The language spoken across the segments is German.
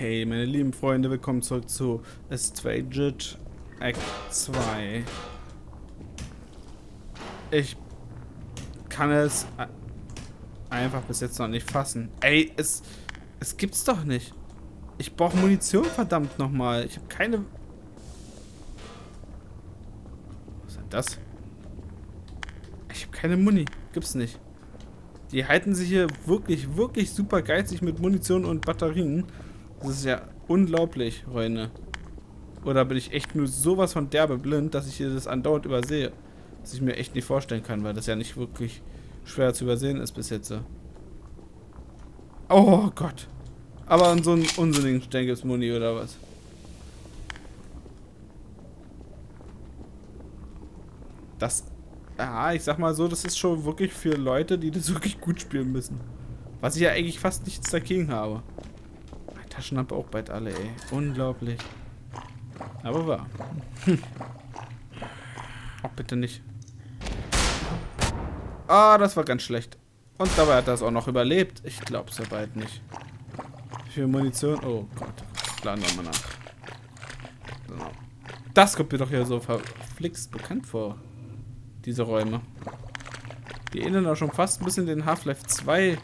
Hey, meine lieben Freunde, willkommen zurück zu Estranged Act 2. Ich kann es einfach bis jetzt noch nicht fassen. Ey, es gibt's doch nicht. Ich brauche Munition, verdammt nochmal. Ich habe keine... Was ist das? Ich habe keine Muni. Gibt's nicht. Die halten sich hier wirklich, wirklich super geizig mit Munition und Batterien. Das ist ja unglaublich, Freunde. Oder bin ich echt nur sowas von derbe blind, dass ich hier das andauernd übersehe. Was ich mir echt nicht vorstellen kann, weil das ja nicht wirklich schwer zu übersehen ist bis jetzt. Oh Gott. Aber an so einem unsinnigen Stellen gibt es Muni oder was? Das... Ja, ich sag mal so, das ist schon wirklich für Leute, die das wirklich gut spielen müssen. Was ich ja eigentlich fast nichts dagegen habe. Meine Taschenlampe auch bald alle, ey. Unglaublich. Aber wahr. Oh, bitte nicht. Ah, das war ganz schlecht. Und dabei hat er es auch noch überlebt. Ich glaub's ja bald nicht. Wie viel Munition? Oh Gott. Laden wir mal nach. Das kommt mir doch hier so verflixt bekannt vor. Diese Räume. Die ähneln auch schon fast ein bisschen den Half-Life 2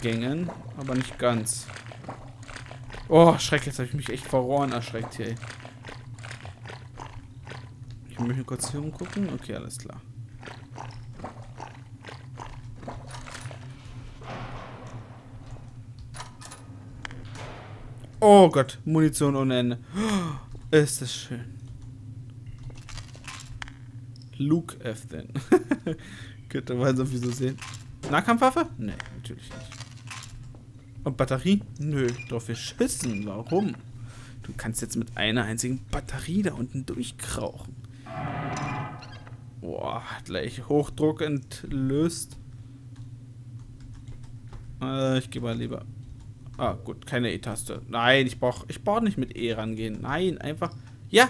Gängen, aber nicht ganz. Oh, Schreck, jetzt habe ich mich echt verrohren erschreckt hier. Ey. Ich möchte kurz hier umgucken. Okay, alles klar. Oh Gott, Munition ohne Ende. Oh, ist das schön. Luke F. denn. Könnte man sowieso sehen. Nahkampfwaffe? Nee, natürlich nicht. Und Batterie? Nö, drauf geschissen. Warum? Du kannst jetzt mit einer einzigen Batterie da unten durchkrauchen. Boah, gleich Hochdruck entlöst. Ich gehe mal lieber. Ah, gut, keine E-Taste. Nein, ich brauch nicht mit E rangehen. Nein, einfach. Ja!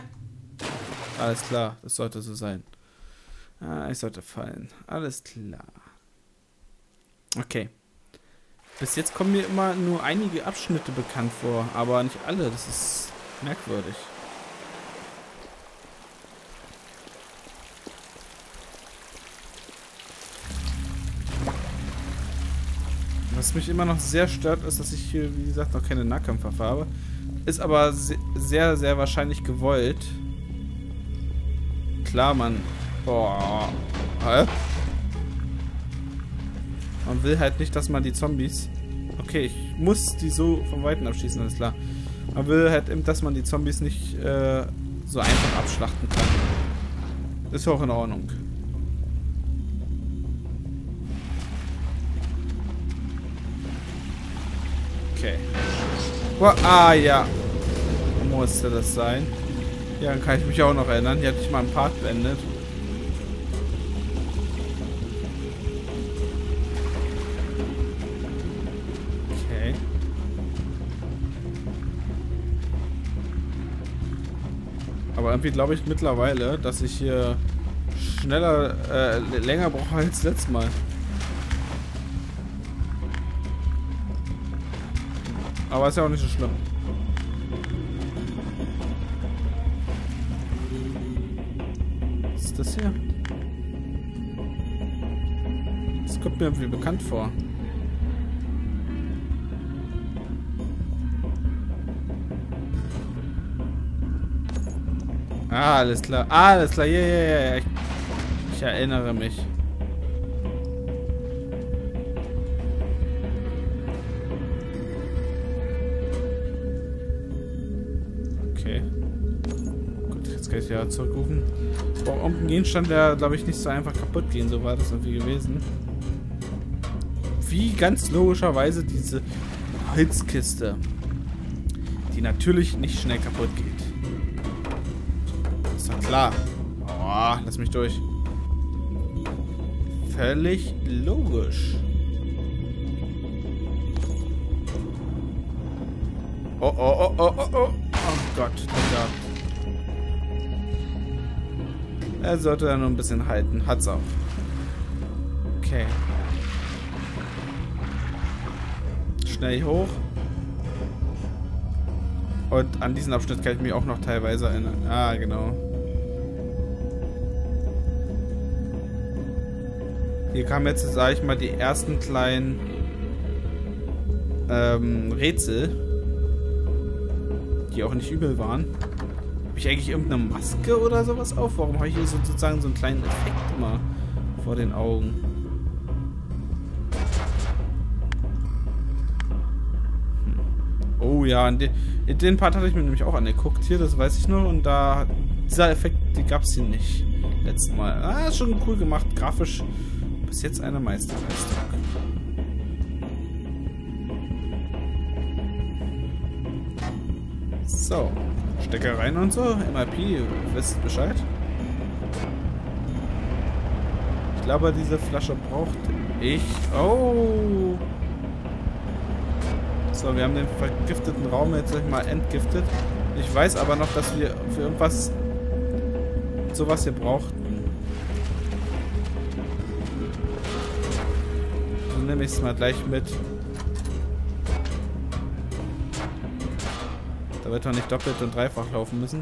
Alles klar, das sollte so sein. Ah, ich sollte fallen. Alles klar. Okay. Bis jetzt kommen mir immer nur einige Abschnitte bekannt vor, aber nicht alle. Das ist merkwürdig. Was mich immer noch sehr stört, ist, dass ich hier, wie gesagt, noch keine Nahkampfwaffe habe. Ist aber sehr, sehr wahrscheinlich gewollt. Klar, Mann. Boah. Hä? Man will halt nicht, dass man die Zombies... Okay, ich muss die so von Weitem abschießen, alles klar. Man will halt eben, dass man die Zombies nicht so einfach abschlachten kann. Ist auch in Ordnung. Okay. Boah, ah, ja. Musste das sein. Ja, dann kann ich mich auch noch erinnern. Hier hatte ich mal einen Part beendet. Okay. Aber irgendwie glaube ich mittlerweile, dass ich hier schneller, länger brauche als letztes Mal. Aber ist ja auch nicht so schlimm. Das hier. Das kommt mir irgendwie bekannt vor. Ah, alles klar. Ah, alles klar. Ja, ja, ja. Ich erinnere mich. Okay. Gut, jetzt kann ich ja zurückrufen. Boah, um den Gegenstand, der, glaube ich, nicht so einfach kaputt gehen, so war das irgendwie gewesen. Wie ganz logischerweise diese Holzkiste, die natürlich nicht schnell kaputt geht. Ist doch klar. Boah, lass mich durch. Völlig logisch. Oh, oh, oh, oh, oh, oh. Oh Gott, Digga. Er sollte da nur ein bisschen halten. Hat's auch. Okay. Schnell hoch. Und an diesen Abschnitt kann ich mich auch noch teilweise erinnern. Ah, genau. Hier kamen jetzt, sage ich mal, die ersten kleinen Rätsel, die auch nicht übel waren. Habe ich eigentlich irgendeine Maske oder sowas auf? Warum habe ich hier sozusagen so einen kleinen Effekt immer vor den Augen? Oh ja, in den Part hatte ich mir nämlich auch angeguckt hier, das weiß ich noch. Und da, dieser Effekt, den gab es hier nicht. Letztes Mal. Ah, ist schon cool gemacht, grafisch. Bis jetzt eine Meisterleistung. So, Stecker rein und so. MIP, ihr wisst Bescheid. Ich glaube, diese Flasche braucht ich. Oh! So, wir haben den vergifteten Raum jetzt mal entgiftet. Ich weiß aber noch, dass wir für irgendwas sowas hier brauchten. Dann nehme ich es mal gleich mit. Da wird man nicht doppelt und dreifach laufen müssen.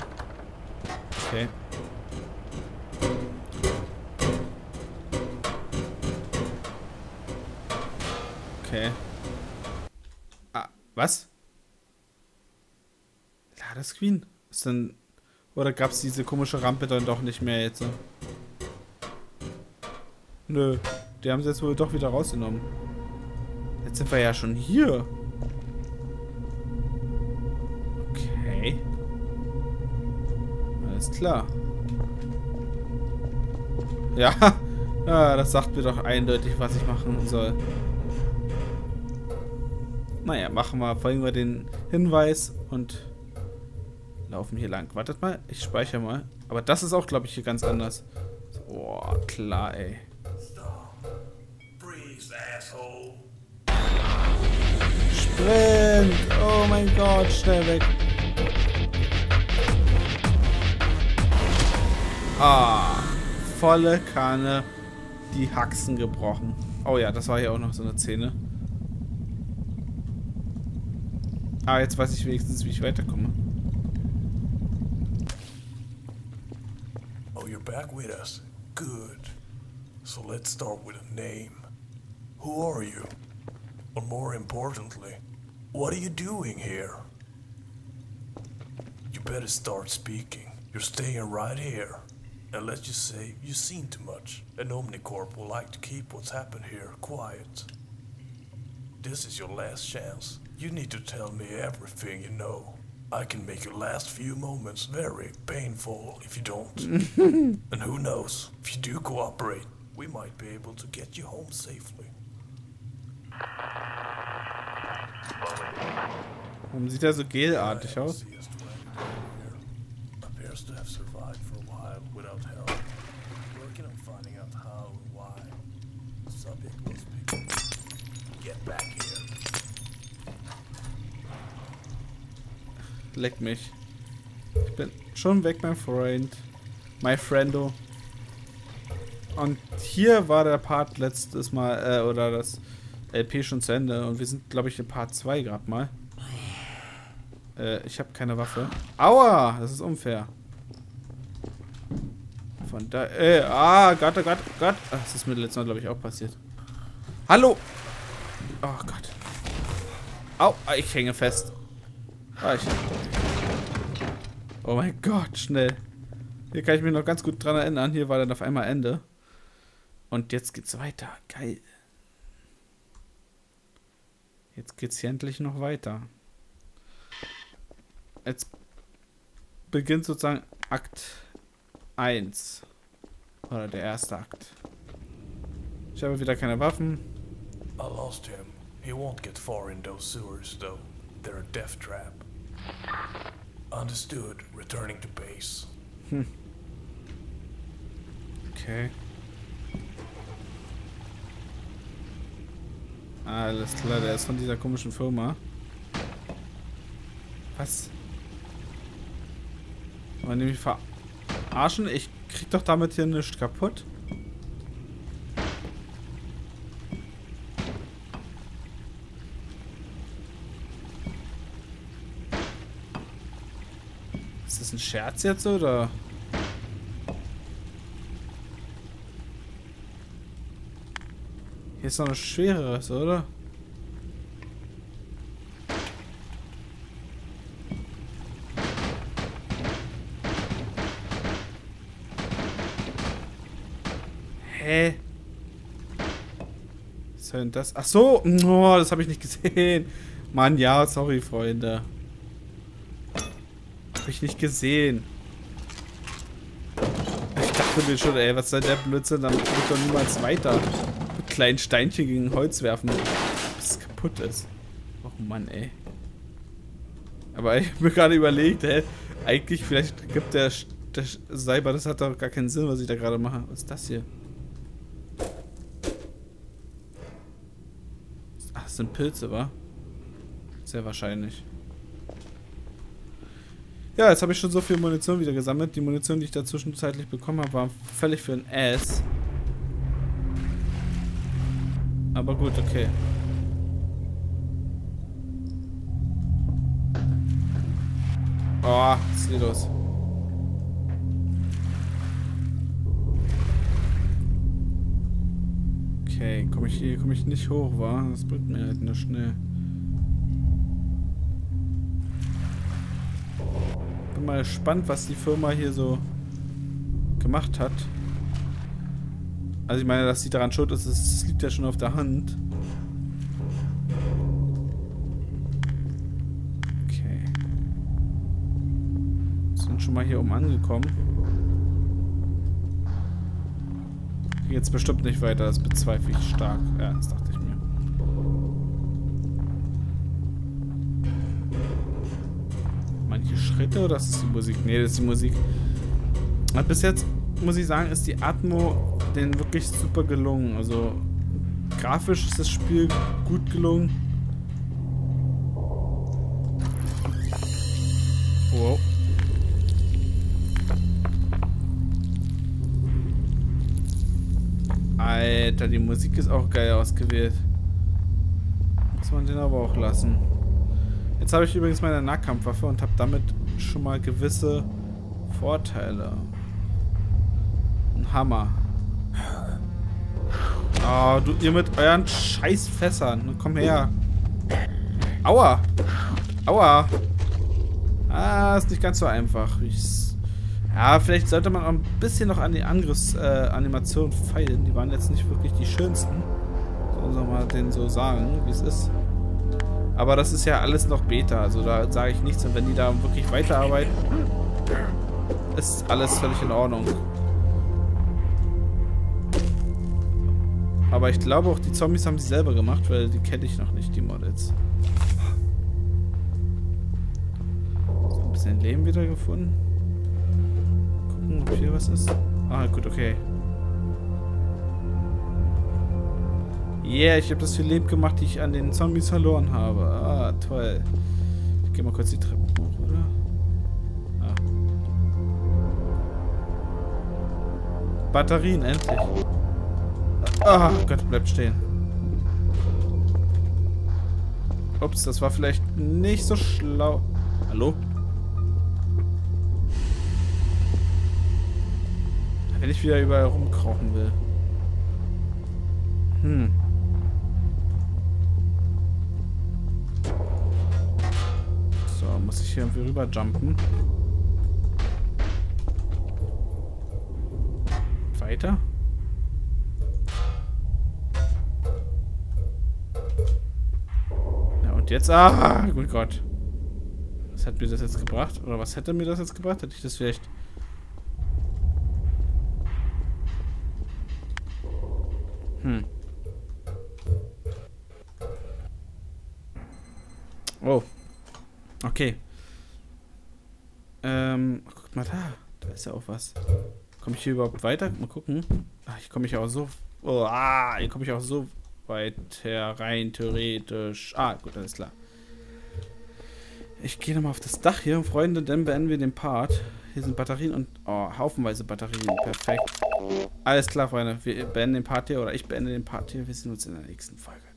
Okay. Okay. Was? Ladescreen? Ist denn... Oder gab es diese komische Rampe dann doch nicht mehr jetzt? Nö. Die haben sie jetzt wohl doch wieder rausgenommen. Jetzt sind wir ja schon hier. Okay. Alles klar. Ja. Ja, das sagt mir doch eindeutig, was ich machen soll. Naja, machen wir, folgen wir den Hinweis und laufen hier lang. Wartet mal, ich speichere mal. Aber das ist auch, glaube ich, hier ganz anders. Oh, klar, ey. Sprint! Oh mein Gott, schnell weg! Ah, volle Kanne die Haxen gebrochen. Oh ja, das war hier auch noch so eine Szene. Ah, jetzt weiß ich wenigstens, wie ich weiterkomme. Oh, you're back with us. Good. So let's start with a name. Who are you? Or more importantly, what are you doing here? You better start speaking. You're staying right here. And let's just say you've seen too much, and Omnicorp will like to keep what's happened here quiet. This is your last chance. You need to tell me everything you know. I can make your last few moments very painful if you don't. And who knows, if you do cooperate, we might be able to get you home safely. Warum sieht er so gelartig aus? Appears to have survived for a while without help. Working on finding out how and why. Subject was picked. Get back here. Leck mich. Ich bin schon weg, mein Freund. My Friendo. Und hier war der Part letztes Mal, oder das LP schon zu Ende. Und wir sind, glaube ich, in Part 2 gerade mal. Ich habe keine Waffe. Aua! Das ist unfair. Von da... Gott, oh Gott, oh Gott. Ach, das ist mir letztes Mal, glaube ich, auch passiert. Hallo! Oh Gott. Au! Ich hänge fest. Oh mein Gott, schnell. Hier kann ich mich noch ganz gut dran erinnern. Hier war dann auf einmal Ende. Und jetzt geht's weiter. Geil. Jetzt geht's hier endlich noch weiter. Jetzt beginnt sozusagen Akt 1. Oder der erste Akt. Ich habe wieder keine Waffen. I lost him. He won't get far in those sewers, though. They're a death trap. Understood. Returning to base. Okay. Alles klar, der ist von dieser komischen Firma. Was? Wollen die mich verarschen? Ich krieg doch damit hier nichts kaputt. Ist das ein Scherz jetzt oder? Hier ist noch ein schwereres, oder? Hä? Was soll denn das? Ach so, oh, das habe ich nicht gesehen. Mann, ja, sorry, Freunde. Habe ich nicht gesehen. Ich dachte mir schon, ey, was soll der Blödsinn? Dann komme ich doch niemals weiter. Mit kleinen Steinchen gegen Holz werfen, bis es kaputt ist. Oh Mann, ey. Aber ich habe mir gerade überlegt, ey, eigentlich, vielleicht gibt der Cyber, das hat doch gar keinen Sinn, was ich da gerade mache. Was ist das hier? Ach, das sind Pilze, wa? Sehr wahrscheinlich. Ja, jetzt habe ich schon so viel Munition wieder gesammelt. Die Munition, die ich da zwischenzeitlich bekommen habe, war völlig für den Ass. Aber gut, okay. Oh, was ist hier los? Okay, komm ich nicht hoch, wa? Das bringt mir halt nur schnell. Mal gespannt, was die Firma hier so gemacht hat. Also ich meine, dass sie daran schuld ist, das liegt ja schon auf der Hand. Okay. Sind schon mal hier oben angekommen. Geht jetzt bestimmt nicht weiter, das bezweifle ich stark. Ja, das dachte ich mir. Schritte oder ist das die Musik? Ne, das ist die Musik. Und bis jetzt, muss ich sagen, ist die Atmo denen wirklich super gelungen. Also, grafisch ist das Spiel gut gelungen. Wow. Alter, die Musik ist auch geil ausgewählt. Muss man den aber auch lassen. Jetzt habe ich übrigens meine Nahkampfwaffe und habe damit schon mal gewisse Vorteile. Ein Hammer. Oh, du, ihr mit euren Scheißfässern. Komm her. Aua. Aua. Ah, ist nicht ganz so einfach. Ja, vielleicht sollte man auch ein bisschen noch an die Angriffsanimationen feilen. Die waren jetzt nicht wirklich die schönsten. Sollen wir mal denen so sagen, wie es ist. Aber das ist ja alles noch Beta, also da sage ich nichts. Und wenn die da wirklich weiterarbeiten, ist alles völlig in Ordnung. Aber ich glaube auch, die Zombies haben sie selber gemacht, weil die kenne ich noch nicht, die Models. So, ein bisschen Leben wieder gefunden. Gucken, ob hier was ist. Ah, gut, okay. Yeah, ich habe das viel Leben gemacht, die ich an den Zombies verloren habe. Ah, toll. Ich gehe mal kurz die Treppe hoch, oder? Ah. Batterien, endlich. Ah, Gott, bleib stehen. Ups, das war vielleicht nicht so schlau. Hallo? Wenn ich wieder überall rumkrochen will. Hm. So, muss ich hier irgendwie rüber jumpen? Weiter? Ja, und jetzt? Ah, gut Gott. Was hat mir das jetzt gebracht? Oder was hätte mir das jetzt gebracht? Hätte ich das vielleicht... Hm. Oh. Okay. Guck mal da. Da ist ja auch was. Komme ich hier überhaupt weiter? Mal gucken. Ach, hier komme ich auch so... Oh, ah, hier komme ich auch so weit herein, theoretisch. Ah, gut, alles klar. Ich gehe nochmal auf das Dach hier, Freunde, dann beenden wir den Part. Hier sind Batterien und... Oh, haufenweise Batterien. Perfekt. Alles klar, Freunde. Wir beenden den Part hier, oder ich beende den Part hier. Wir sehen uns in der nächsten Folge.